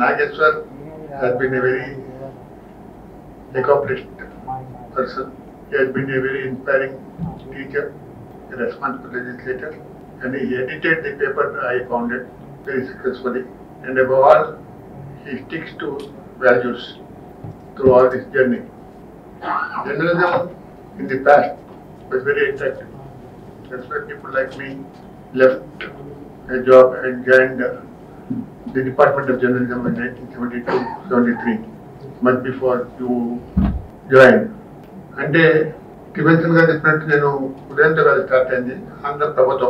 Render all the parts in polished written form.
Nageshwar has been a very accomplished person. He has been a very inspiring teacher, a responsible legislator, and he edited the paper I founded very successfully. And above all, he sticks to values through all this journey. Journalism in the past was very attractive. That's why people like me left a job and joined the Department of Journalism in 1972-73, much before you joined. And Stevenson got the print, Udanta got started, and the Kofot,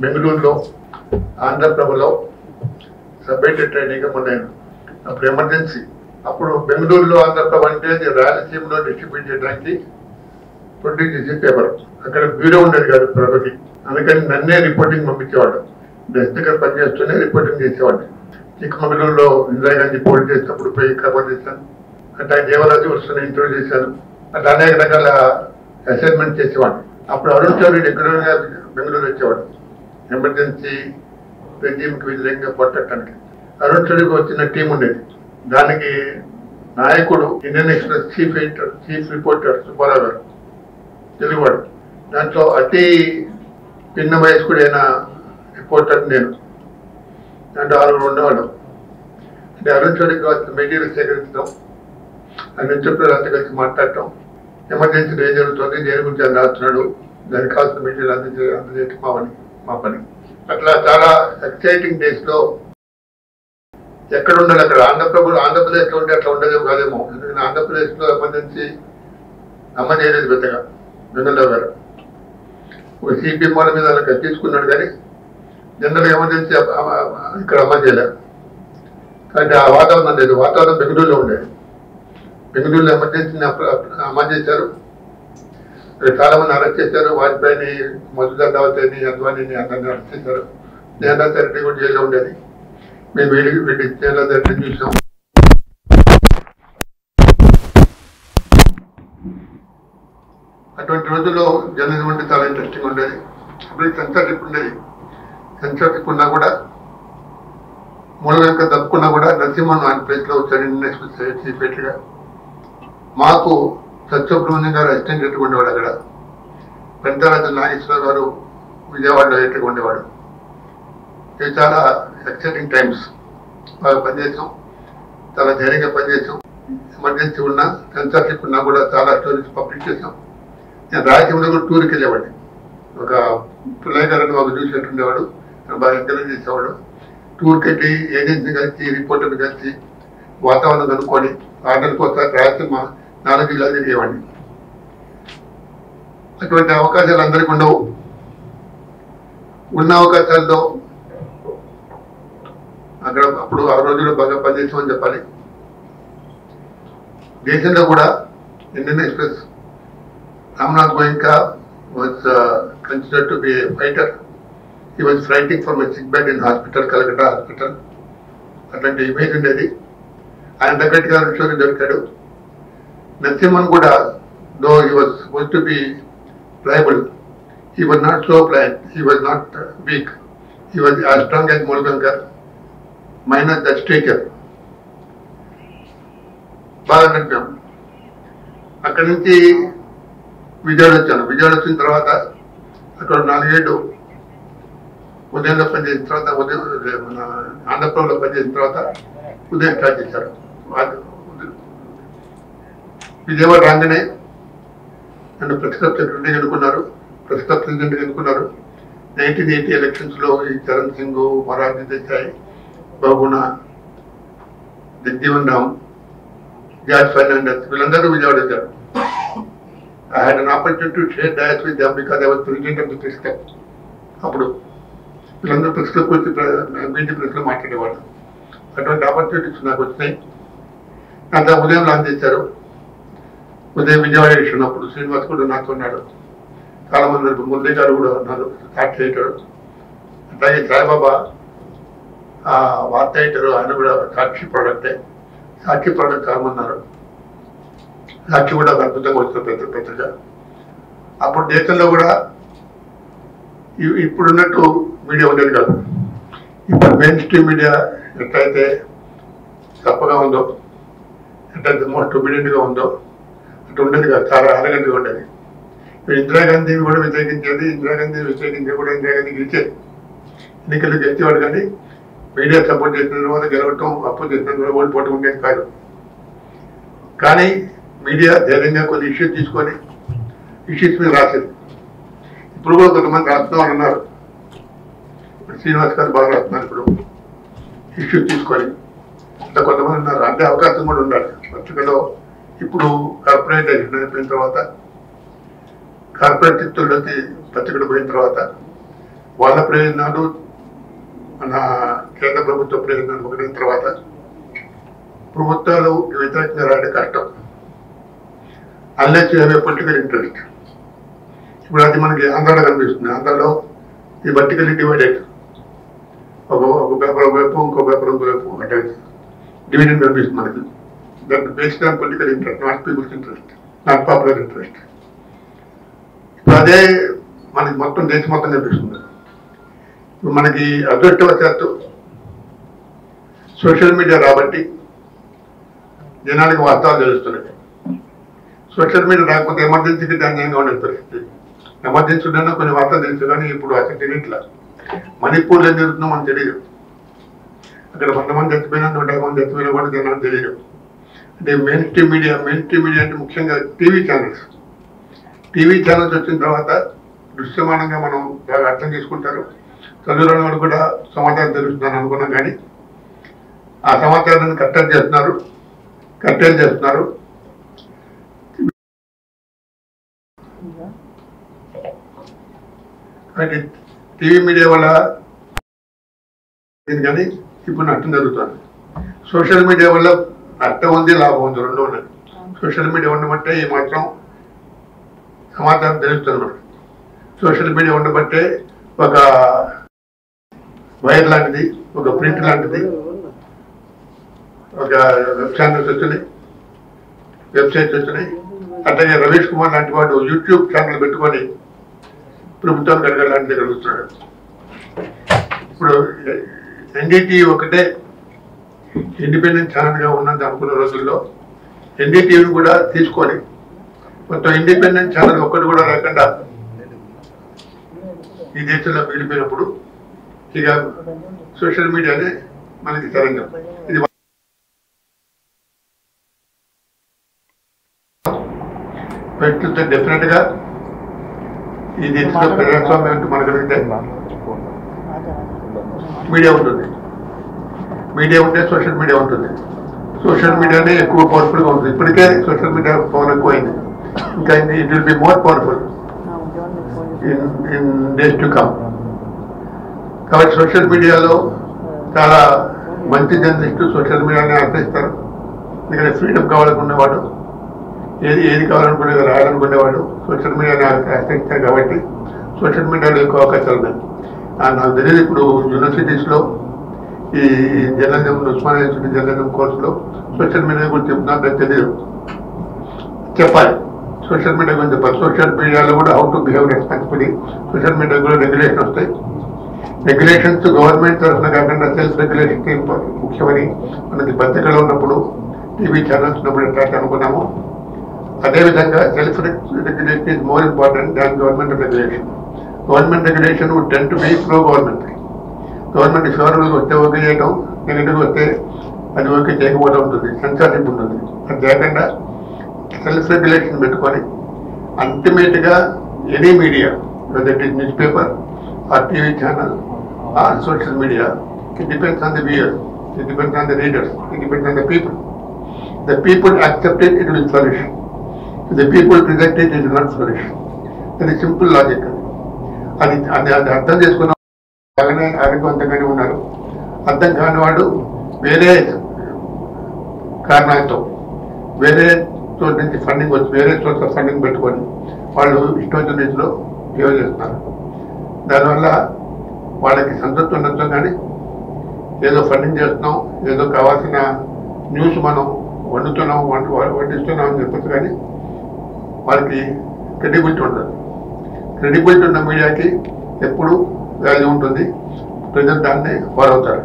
Bengaluru, and the Prabhalo, submitted training of emergency. Upon Bengaluru, and the Prabhante, the Rallyship distributed ranking, produced the paper. I got a bureau under the property, and I got none reporting from the order. The sticker purchased reporting the order. Chikmagalurlo, Indira Gandhi politics, Kapurpay, Kapadishan, and I gave a Russian introduction, and Anagala assignment chase one. After voluntary declaration of Bengaluru, emergency regime quilling of water country. Voluntary was in a team unit. Danaki Nayakuru, Indian Express chief editor, chief reporter, supervisor, delivered. And so Ati Pinnamais Kurena reporter name. And all around all. And eventually got the media secrets now. And interpreted articles Martato. Emergency danger to the Jerusalem and Astronado, then caused the media and the Mapani. At last, exciting days low. Yakadunda Andapur, Andapur, Tondakademo, and Andapur, emergency Amanaris Betega, Bengalavera. We see people like a kiss could not get it. Generally, emergency of Kramajela. And the water of Bengaluru. Bengaluru emergency in Amajacharu. The Salaman Arachacharu was by the Mazda, any Adwani, and Arachacharu. The other would yell on Delhi. Maybe we did tell us that we some. At what Rosulo, Janis wanted to interesting on Delhi. Public censorship. Censor Kunagoda, Molugangar the Kunagoda, Nasiman and Peslow, Charin next with Saiti Petra, Marco, Sacho Bruninger, extended to Gondoda, Pentara the Naisra, Vijava directed Gondoda. These are exciting times. Pajaso, Tala Jerika Pajaso, Emergency Una, Censor Kunagoda, Tala Stories Publication, and Rajam Lugu Turkilevati. Pulagar and Vagudu Shatundavadu, and by intelligence order, Turkati, agency, reported Gatti, Watan and Kodi, Adal Kosa, Rasima, Narajila Yavani. At what Avakasal undercondo Unavakasaldo Agra Apu Arrodu Bagapanis on Japali. Jason Daguda, Indian Express, Ramnath Goenka was considered to be a fighter. He was fighting from a sick bed in hospital, Calcutta hospital. At the imaginary, and the critical story that Kadu. Nasiman Guda, though he was supposed to be pliable, he was not so pliant, he was not weak. He was as strong as Molugangar, minus the stature. Balanakam. Akaranti. Vijayarachan Dravata, according to Udenda Pajas Trata, Andapro Pajas Trata, Uday Trajachara. Vijayava Rangane and the prescription in Kunaru, 1980 elections low, Charan Singho, Maharaj Deshai, Babuna, the Divandam, George Fernandez, Vikander Vijayarachan. I had an opportunity to share diets with them because I was president of the Piscop. I had an opportunity to say, and I was in the with a visualization of the Silvas Kudanako, Salaman Muldegaru, that theatre, Rai Saibaba, Wat theatre, and Sachi product, Salman. That you would have to the Upon Jason Lavora, you put on a two video. In the mainstream media, the most dominant Tara Indra Gandhi media supported the Kani media, there issues this one, issues with Rasil. Prove the government Ratna or another. Srinivaskar Bharatna Prove. Issues this one. The government and the Akasumunda, particularly, he proved corporate and Pentravata, corporate to particular Pentravata, Walla Praise Nadu, and Kanaprabuto President Mugantravata. Promoter, you attract the right custom. Unless you have a political interest. Ultimately, is vertically divided. Dividend by business. That based on political interest, not people's interest, not popular interest. Today, Manipur is not a business. Manaki Advertavasato social media rabbit. Generally, social media is emergency. Emergency Manipur is not the mainstream media TV channels. TV channels are in Dravata, Dusamanangamano, Atlantis Kutar, Saluran Guda, Samata, the Rusana Gani, Asamata and Katar Jasnaru. Cartel just now. And TV media wala in Gani, people not in the Rutan. Social media wala at the only lab on the Rondon. Social media on the Mate, Matron, Samata, the Rutan. Social media on the Mate, Baga Wild Landy, Baga Print Landy. Channel website Ravish Kumar YouTube channel Bitcoin, Prumutam Gargal and the Rustrad. NDTV independent channel on the Ampulo, NDTV would have this calling. But the independent channel would have reckoned up. He did a Filipino. He got social media, Maniki but to the different guy, he needs to to Margaret. Media on today. Media on today, social media on today. Social media is more powerful on this. Because social media power coin. It will be more powerful in days to come. Because social media lo, thala manchi janistu social media ne aate star. Because freedom kawal kunne wado. Any government will have an island with social media aspects and government. Social media will call Catalan. And there is a university slow, journalism, journalism course slow, social media will not let the deal. Chapel, social media will the social media will how to behave respectfully, social media will regulation of state. Regulations to government are self regulation team for the particular TV channels, nobody attack and self-regulation is more important than government regulation. Government regulation would tend to be pro-government. Government is sure to regulate down, negative and work a take over to the censorship. And that self-regulation is ultimately any media, whether it is newspaper or TV channel or social media, it depends on the viewers, it depends on the readers, it depends on the people. The people accept it, it will flourish. The people reject it, it will not flourish. That is simple logic. And the credible to the media, a puru value on the ప్రజలు దాన్ని వారవుతారు.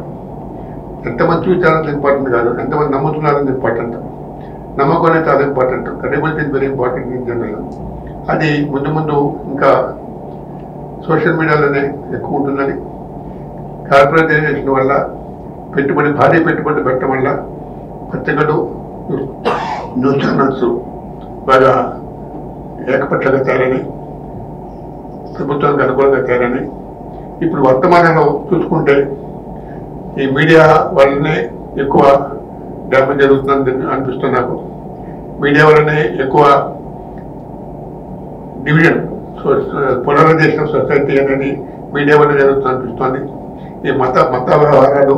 ఎంతమంది చూపించాలంటే important కాదు, ఎంతమంది నమ్ముతున్నారనేది important. నమ్మకం అనేది చాలా important. Credibility very important in general. అది ముందు ముందు ఇంకా సోషల్ మీడియాలోనే ఎక్కువ ఉంటుందని, కార్పొరేటైజేషన్ వల్ల పెట్టుబడి, భారీ పెట్టుబడి పెట్టడం వల్ల పత్రికలు, న్యూస్ ఛానల్స్ బాగా ఏకపక్షంగా తయారని, ప్రభుత్వానికి అనుకూలంగా తయారని. ఇప్పుడు వర్తమానంలో చూసుకుంటే ఈ మీడియా వల్లనే ఎక్కువ డ్యామేజ్ జరుగుతుందని అనిపిస్తుంది నాకు. మీడియా వల్లనే ఎక్కువ డివిజన్, పొలరైజేషన్ ఆఫ్ సొసైటీ అనేది మీడియా వల్ల జరుగుతుంది అనిపిస్తుంది. ఈ మత వ్యవహారాలు,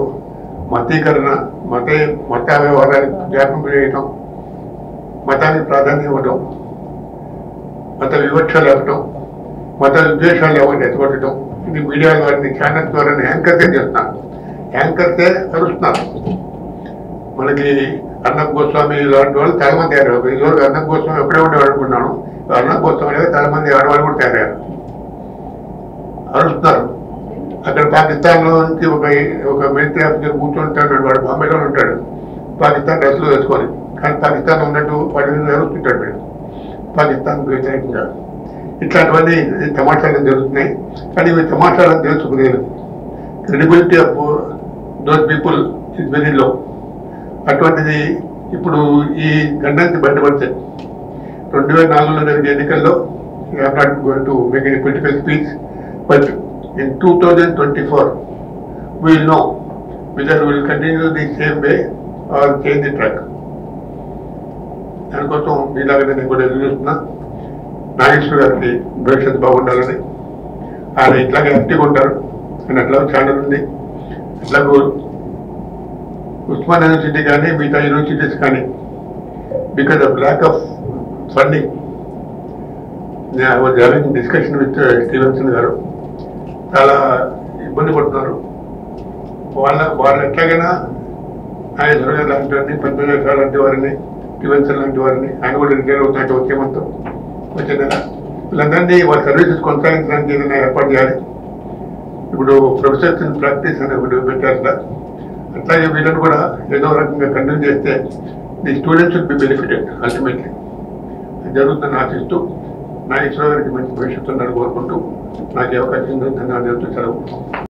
మతీకరణ, మత వ్యవహారానికి వ్యాపం చేయడం, మతానికి ప్రాధాన్యం ఇవ్వడం, మత వివక్ష లేపడం, మత విద్వేషాలు ఎవరిని ఎత్తుకొట్టడం, ఇది మీడియా వారిని ఛానల్ ద్వారా యాంకర్సే చేస్తున్నారు, యాంకర్సే కలుస్తున్నారు. మనకి అర్ణబ్ గోస్వామి లాంటి వాళ్ళు చాలామంది తయారయ్యారు. ఈరోజు అర్ణబ్ గోస్వామి ఎప్పుడే ఉండేవాడుకున్నాను, అర్ణబ్ గోస్వామి అనేది చాలామంది ఆడవాళ్ళు కూడా తయారయ్యారు, అరుస్తున్నారు. అక్కడ పాకిస్తాన్లో నుంచి ఒక మిలిటరీ ఆఫీసర్ కూర్చుంటాడు, వాడు బాంబేలో ఉంటాడు, పాకిస్తాన్ డ్రెస్సులు వేసుకొని, కానీ పాకిస్తాన్ ఉన్నట్టు వాటిని అరుస్తుంటాడు, వీడు పాకిస్తాన్ వ్యతిరేకించాడు. ఇట్లాంటివన్నీ సమాచారం జరుగుతున్నాయి. కానీ ఇవి సమాచారం తెలుసుకోలేదు. Credibility of those people is very low. అటువంటిది ఇప్పుడు ఈ గండానికి బయటపడతాయి. 2004లో జరిగే ఎన్నికల్లో I'm going to make a political speech, but in 2024 we will know whether will continue the same way or change the track. దానికోసం మీలాగనే నేను కూడా ఎదురు చూస్తున్నా. నాగేశ్వర గారికి భవిష్యత్తు బాగుండాలని, ఆయన ఇట్లాగే యాక్టివ్గా ఉంటారు, ఆయన అట్లా ఛానల్ ఉంది. అట్లాగూ ఉస్మాన్ యూనివర్సిటీ కానీ మిగతా యూనివర్సిటీస్ కానీ because of lack of funding discussion with Stevenson గారు చాలా ఇబ్బంది పడుతున్నారు. వాళ్ళు ఎట్లాగైనా నాగేశ్వర గారు లాంటి వారిని, పద్మనాభ లాంటి వారిని, స్టీవెన్సన్ లాంటి వారిని, ఆయన కూడా రిటైర్ అవుతున్నట్టు వచ్చే మొత్తం వచ్చే నెల, వీళ్ళందరినీ వాళ్ళ సర్వీసెస్ కొనసాగించడానికి ఏదైనా ఏర్పాటు చేయాలి. ఇప్పుడు ప్రొఫెసర్స్ ఇన్ ప్రాక్టీస్ అని ఒకటి పెట్టారు. అట్లాగే వీళ్ళని కూడా ఏదో రకంగా కంటిన్యూ చేస్తే the students will be benefited ultimately. అది జరుగుతుందని ఆశిస్తూ, నాగేశ్వర గారికి మంచి భవిష్యత్తు ఉందని కోరుకుంటూ నాకు అవకాశం ధన్యవాదాలు.